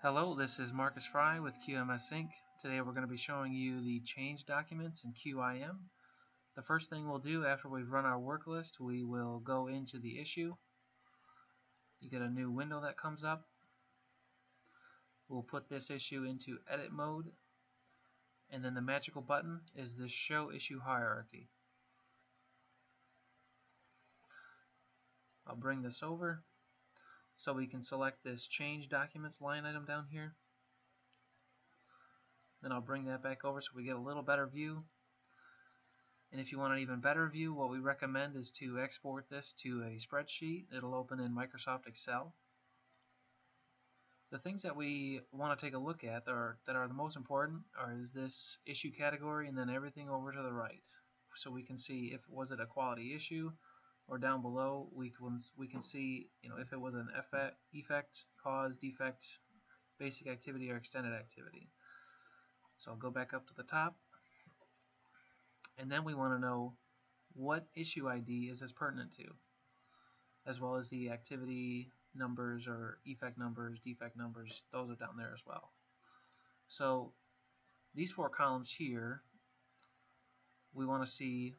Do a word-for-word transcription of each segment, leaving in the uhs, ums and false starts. Hello, this is Marcus Fry with Q M S Sync. Today we're going to be showing you the change documents in Q I M. The first thing we'll do after we've run our work list, we will go into the issue. You get a new window that comes up. We'll put this issue into edit mode, and then the magical button is this show issue hierarchy. I'll bring this over so we can select this change documents line item down here. Then I'll bring that back over so we get a little better view. And if you want an even better view, what we recommend is to export this to a spreadsheet. It'll open in Microsoft Excel. The things that we want to take a look at that are, that are the most important are is this issue category and then everything over to the right. So we can see if was it a quality issue, or down below we can, we can see you know if it was an effect, effect, cause, defect, basic activity, or extended activity. So I'll go back up to the top. And then we want to know what issue I D is this pertinent to, as well as the activity numbers or effect numbers, defect numbers. Those are down there as well. So these four columns here, we want to see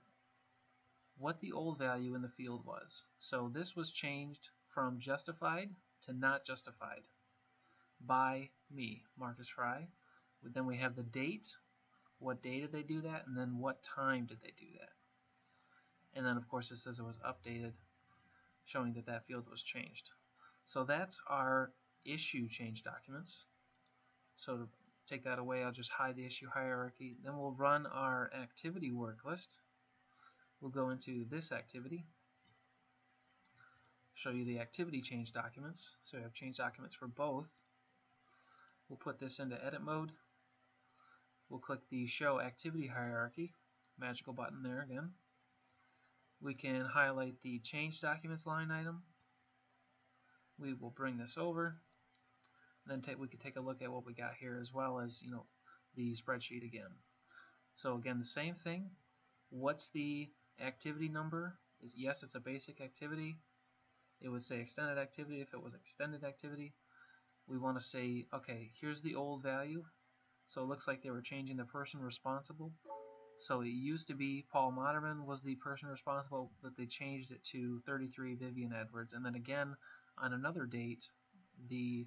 what the old value in the field was. So this was changed from justified to not justified by me, Marcus Fry. Then we have the date. What day did they do that, and then what time did they do that? And then of course it says it was updated, showing that that field was changed. So that's our issue change documents. So to take that away, I'll just hide the issue hierarchy. Then we'll run our activity work list. We'll go into this activity, show you the activity change documents. So we have change documents for both. We'll put this into edit mode. We'll click the Show Activity Hierarchy, magical button there again. We can highlight the Change Documents line item. We will bring this over. Then take, we can take a look at what we got here, as well as you know the spreadsheet again. So again, the same thing. What's the activity number? Is yes, it's a basic activity. It would say extended activity if it was extended activity. We want to say, okay, here's the old value. So it looks like they were changing the person responsible. So it used to be Paul Moderman was the person responsible, but they changed it to thirty-three Vivian Edwards. And then again, on another date, the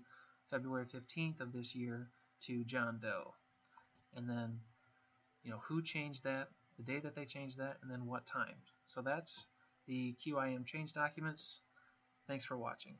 February fifteenth of this year, to John Doe. And then, you know, who changed that, the day that they changed that, and then what time. So that's the Q I M change documents. Thanks for watching.